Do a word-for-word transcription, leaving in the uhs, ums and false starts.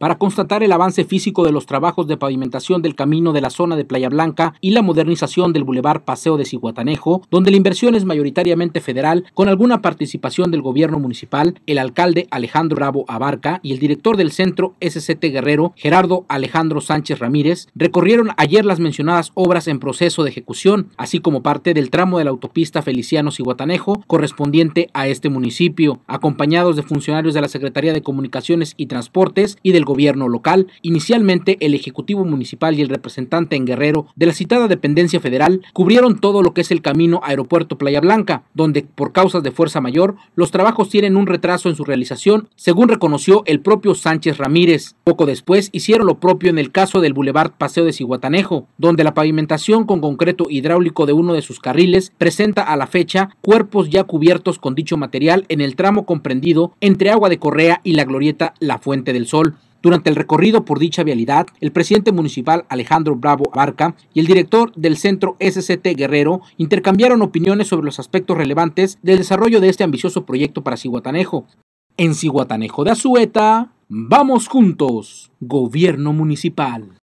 para constatar el avance físico de los trabajos de pavimentación del camino de la zona de Playa Blanca y la modernización del Boulevard Paseo de Zihuatanejo, donde la inversión es mayoritariamente federal, con alguna participación del gobierno municipal, el alcalde Alejandro Bravo Abarca y el director del Centro S C T Guerrero, Gerardo Alejandro Sánchez Ramírez, recorrieron ayer las mencionadas obras en proceso de ejecución, así como parte del tramo de la autopista Feliciano-Zihuatanejo correspondiente a este municipio, acompañados de funcionarios de la Secretaría de Comunicaciones y Transportes y del gobierno local. Inicialmente, el Ejecutivo Municipal y el representante en Guerrero de la citada dependencia federal cubrieron todo lo que es el camino Aeropuerto Playa Blanca, donde por causas de fuerza mayor los trabajos tienen un retraso en su realización, según reconoció el propio Sánchez Ramírez. Poco después hicieron lo propio en el caso del Boulevard Paseo de Zihuatanejo, donde la pavimentación con concreto hidráulico de uno de sus carriles presenta a la fecha cuerpos ya cubiertos con dicho material en el tramo comprendido entre Agua de Correa y la Glorieta La Fuente del Sol. Durante el recorrido por dicha vialidad, el presidente municipal Alejandro Bravo Abarca y el director del Centro S C T Guerrero intercambiaron opiniones sobre los aspectos relevantes del desarrollo de este ambicioso proyecto para Zihuatanejo. En Zihuatanejo de Azueta, vamos juntos, Gobierno Municipal.